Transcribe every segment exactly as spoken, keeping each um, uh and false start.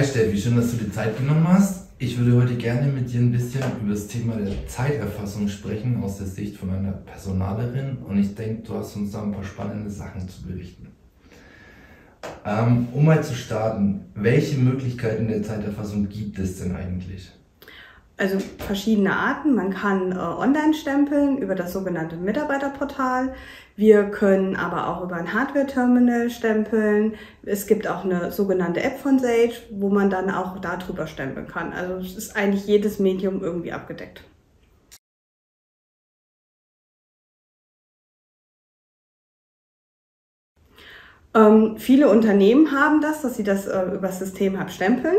Hi Steffi, schön, dass du dir Zeit genommen hast. Ich würde heute gerne mit dir ein bisschen über das Thema der Zeiterfassung sprechen aus der Sicht von einer Personalerin und ich denke, du hast uns da ein paar spannende Sachen zu berichten. Um mal zu starten, welche Möglichkeiten der Zeiterfassung gibt es denn eigentlich? Also verschiedene Arten. Man kann äh, online stempeln über das sogenannte Mitarbeiterportal. Wir können aber auch über ein Hardware-Terminal stempeln. Es gibt auch eine sogenannte App von Sage, wo man dann auch darüber stempeln kann. Also es ist eigentlich jedes Medium irgendwie abgedeckt. Ähm, viele Unternehmen haben das, dass sie das äh, über das System halt stempeln.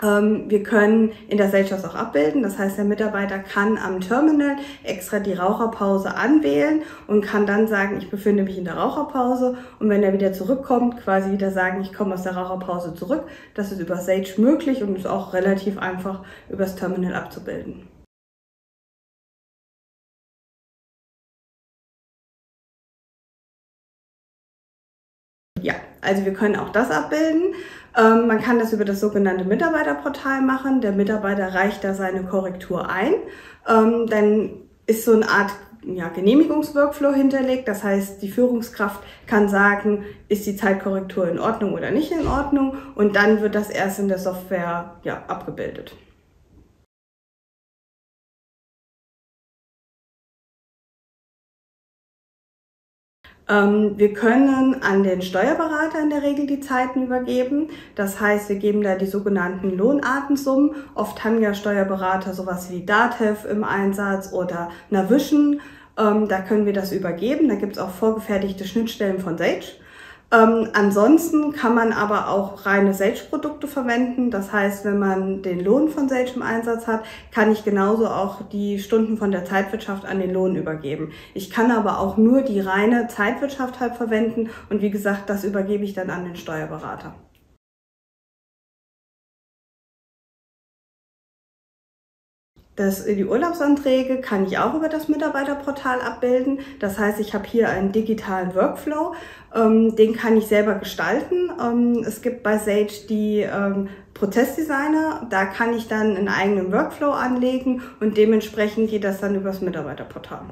Wir können in der Sage das auch abbilden, das heißt, der Mitarbeiter kann am Terminal extra die Raucherpause anwählen und kann dann sagen, ich befinde mich in der Raucherpause, und wenn er wieder zurückkommt, quasi wieder sagen, ich komme aus der Raucherpause zurück. Das ist über Sage möglich und ist auch relativ einfach übers Terminal abzubilden. Ja, also wir können auch das abbilden. Ähm, man kann das über das sogenannte Mitarbeiterportal machen. Der Mitarbeiter reicht da seine Korrektur ein. Ähm, dann ist so eine Art ja, Genehmigungsworkflow hinterlegt. Das heißt, die Führungskraft kann sagen, ist die Zeitkorrektur in Ordnung oder nicht in Ordnung. Und dann wird das erst in der Software ja, abgebildet. Wir können an den Steuerberater in der Regel die Zeiten übergeben. Das heißt, wir geben da die sogenannten Lohnartensummen. Oft haben ja Steuerberater sowas wie DATEV im Einsatz oder Navision. Da können wir das übergeben. Da gibt es auch vorgefertigte Schnittstellen von Sage. Ähm, ansonsten kann man aber auch reine Sage-Produkte verwenden. Das heißt, wenn man den Lohn von Sage im Einsatz hat, kann ich genauso auch die Stunden von der Zeitwirtschaft an den Lohn übergeben. Ich kann aber auch nur die reine Zeitwirtschaft halt verwenden und wie gesagt, das übergebe ich dann an den Steuerberater. Das, die Urlaubsanträge kann ich auch über das Mitarbeiterportal abbilden. Das heißt, ich habe hier einen digitalen Workflow, ähm, den kann ich selber gestalten. Ähm, es gibt bei Sage die ähm, Prozessdesigner, da kann ich dann einen eigenen Workflow anlegen und dementsprechend geht das dann über das Mitarbeiterportal.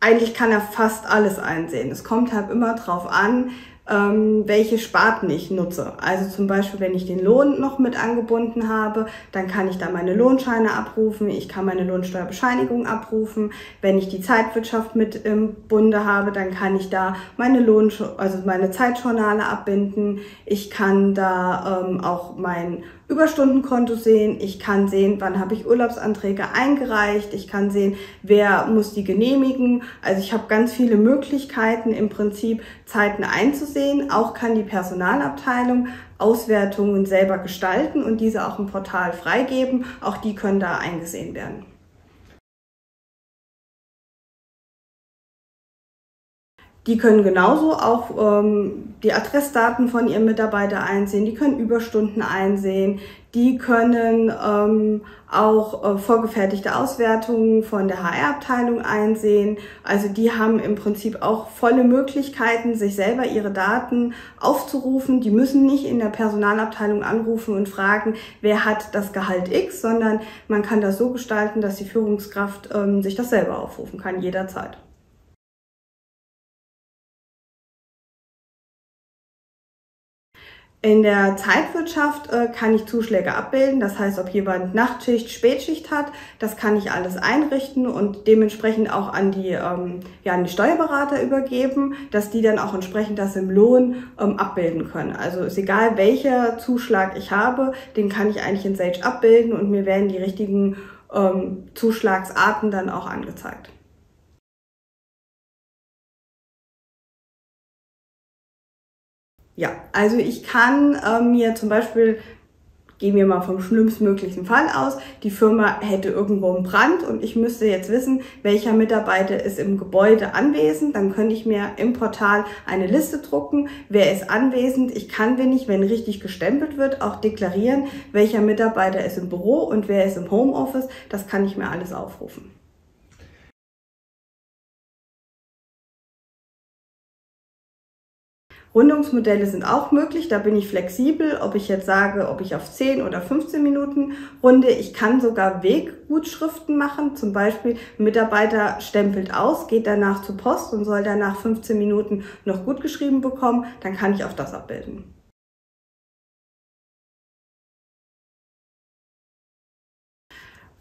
Eigentlich kann er fast alles einsehen. Es kommt halt immer drauf an, ähm, welche Sparten ich nutze. Also zum Beispiel, wenn ich den Lohn noch mit angebunden habe, dann kann ich da meine Lohnscheine abrufen, ich kann meine Lohnsteuerbescheinigung abrufen. Wenn ich die Zeitwirtschaft mit im Bunde habe, dann kann ich da meine Lohn, also meine Zeitjournale abbinden. Ich kann da ähm, auch mein Überstundenkonto sehen, ich kann sehen, wann habe ich Urlaubsanträge eingereicht, ich kann sehen, wer muss die genehmigen. Also ich habe ganz viele Möglichkeiten, im Prinzip Zeiten einzusehen. Auch kann die Personalabteilung Auswertungen selber gestalten und diese auch im Portal freigeben. Auch die können da eingesehen werden. Die können genauso auch ähm, die Adressdaten von ihrem Mitarbeiter einsehen, die können Überstunden einsehen, die können ähm, auch äh, vorgefertigte Auswertungen von der H R-Abteilung einsehen. Also die haben im Prinzip auch volle Möglichkeiten, sich selber ihre Daten aufzurufen. Die müssen nicht in der Personalabteilung anrufen und fragen, wer hat das Gehalt X, sondern man kann das so gestalten, dass die Führungskraft ähm, sich das selber aufrufen kann, jederzeit. In der Zeitwirtschaft äh, kann ich Zuschläge abbilden, das heißt, ob jemand Nachtschicht, Spätschicht hat, das kann ich alles einrichten und dementsprechend auch an die, ähm, ja, an die Steuerberater übergeben, dass die dann auch entsprechend das im Lohn ähm, abbilden können. Also ist egal, welcher Zuschlag ich habe, den kann ich eigentlich in Sage abbilden und mir werden die richtigen ähm, Zuschlagsarten dann auch angezeigt. Ja, also ich kann äh, mir zum Beispiel, gehen wir mal vom schlimmstmöglichen Fall aus, die Firma hätte irgendwo einen Brand und ich müsste jetzt wissen, welcher Mitarbeiter ist im Gebäude anwesend. Dann könnte ich mir im Portal eine Liste drucken, wer ist anwesend. Ich kann, wenn ich, wenn richtig gestempelt wird, auch deklarieren, welcher Mitarbeiter ist im Büro und wer ist im Homeoffice. Das kann ich mir alles aufrufen. Rundungsmodelle sind auch möglich, da bin ich flexibel, ob ich jetzt sage, ob ich auf zehn oder fünfzehn Minuten runde. Ich kann sogar Weggutschriften machen, zum Beispiel ein Mitarbeiter stempelt aus, geht danach zur Post und soll danach fünfzehn Minuten noch gutgeschrieben bekommen, dann kann ich auch das abbilden.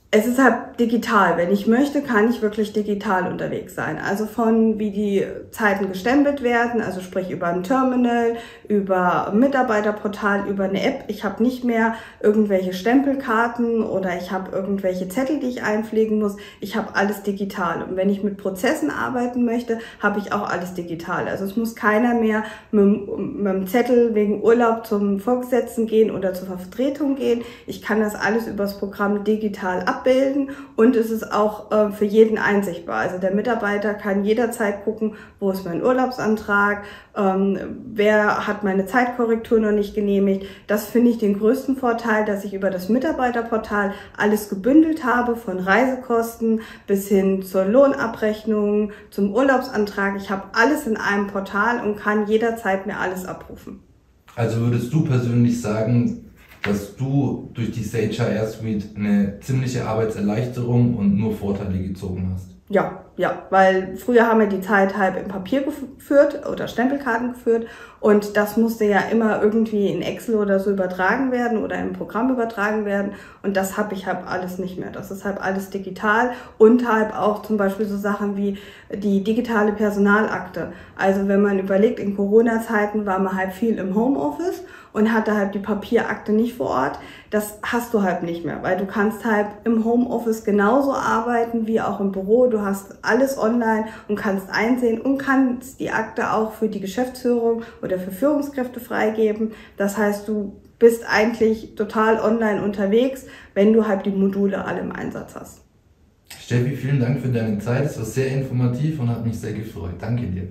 Es ist halt digital. Wenn ich möchte, kann ich wirklich digital unterwegs sein. Also von wie die Zeiten gestempelt werden, also sprich über ein Terminal, über ein Mitarbeiterportal, über eine App. Ich habe nicht mehr irgendwelche Stempelkarten oder ich habe irgendwelche Zettel, die ich einpflegen muss. Ich habe alles digital. Und wenn ich mit Prozessen arbeiten möchte, habe ich auch alles digital. Also es muss keiner mehr mit, mit dem Zettel wegen Urlaub zum Vorgesetzten gehen oder zur Vertretung gehen. Ich kann das alles über das Programm digital abbilden. Abbilden und es ist auch äh, für jeden einsichtbar. Also der Mitarbeiter kann jederzeit gucken, wo ist mein Urlaubsantrag, ähm, wer hat meine Zeitkorrektur noch nicht genehmigt. Das finde ich den größten Vorteil, dass ich über das Mitarbeiterportal alles gebündelt habe, von Reisekosten bis hin zur Lohnabrechnung, zum Urlaubsantrag. Ich habe alles in einem Portal und kann jederzeit mir alles abrufen. Also würdest du persönlich sagen, dass du durch die Sage H R Suite eine ziemliche Arbeitserleichterung und nur Vorteile gezogen hast? Ja, ja, weil früher haben wir die Zeit halb im Papier geführt oder Stempelkarten geführt und das musste ja immer irgendwie in Excel oder so übertragen werden oder im Programm übertragen werden und das habe ich halt alles nicht mehr. Das ist halt alles digital und halt auch zum Beispiel so Sachen wie die digitale Personalakte. Also wenn man überlegt, in Corona-Zeiten war man halt viel im Homeoffice und hatte halt die Papierakte nicht vor Ort, das hast du halt nicht mehr, weil du kannst halt im Homeoffice genauso arbeiten wie auch im Büro. Du hast alles online und kannst einsehen und kannst die Akte auch für die Geschäftsführung oder für Führungskräfte freigeben. Das heißt, du bist eigentlich total online unterwegs, wenn du halt die Module alle im Einsatz hast. Steffi, vielen Dank für deine Zeit. Es war sehr informativ und hat mich sehr gefreut. Danke dir.